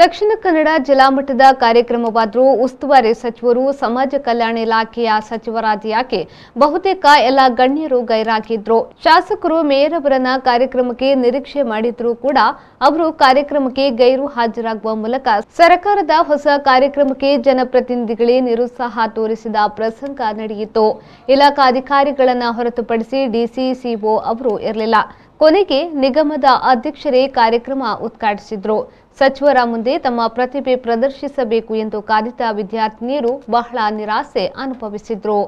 ದಕ್ಷಿಣ ಕನ್ನಡ ಜಿಲ್ಲಾ ಮಟ್ಟದ ಕಾರ್ಯಕ್ರಮವಾದರೂ ಉಸ್ತುವಾರಿ ಸಚಿವರು ಸಮಾಜ ಕಲ್ಯಾಣ ಇಲಾಖೆಯ ಸಚಿವರಾದ ಯಾಕೆ ಬಹುತೇಕ ಎಲ್ಲ ಗಣ್ಯರು ಗೈರಾಗಿದ್ರು. ಶಾಸಕರು ಮೇಯರ್ ಅವರನ್ನ ಕಾರ್ಯಕ್ರಮಕ್ಕೆ ನಿರೀಕ್ಷೆ ಮಾಡಿದ್ರು ಕೂಡ ಅವರು ಕಾರ್ಯಕ್ರಮಕ್ಕೆ ಗೈರು ಹಾಜರಾಗುವ ಮೂಲಕ ಸರ್ಕಾರದ ಹೊಸ ಕಾರ್ಯಕ್ರಮಕ್ಕೆ ಜನಪ್ರತಿನಿಧಿಗಳೇ ನಿರುತ್ಸಾಹ ತೋರಿಸಿದ ಪ್ರಸಂಗ ನಡೆಯಿತು. ಇಲಾಖಾಧಿಕಾರಿಗಳನ್ನ ಹೊರತುಪಡಿಸಿ ಡಿಸಿಸಿಒ ಅವರು ಇರಲಿಲ್ಲ. ಕೊನೆಗೆ ನಿಗಮದ ಅಧ್ಯಕ್ಷರೇ ಕಾರ್ಯಕ್ರಮ ಉದ್ಘಾಟಿಸಿದ್ರು. ಸಚಿವರ ಮುಂದೆ ತಮ್ಮ ಪ್ರತಿಭೆ ಪ್ರದರ್ಶಿಸಬೇಕು ಎಂದು ಕಾದಿದ್ದ ವಿದ್ಯಾರ್ಥಿನಿಯರು ಬಹಳ ನಿರಾಸೆ ಅನುಭವಿಸಿದ್ರು.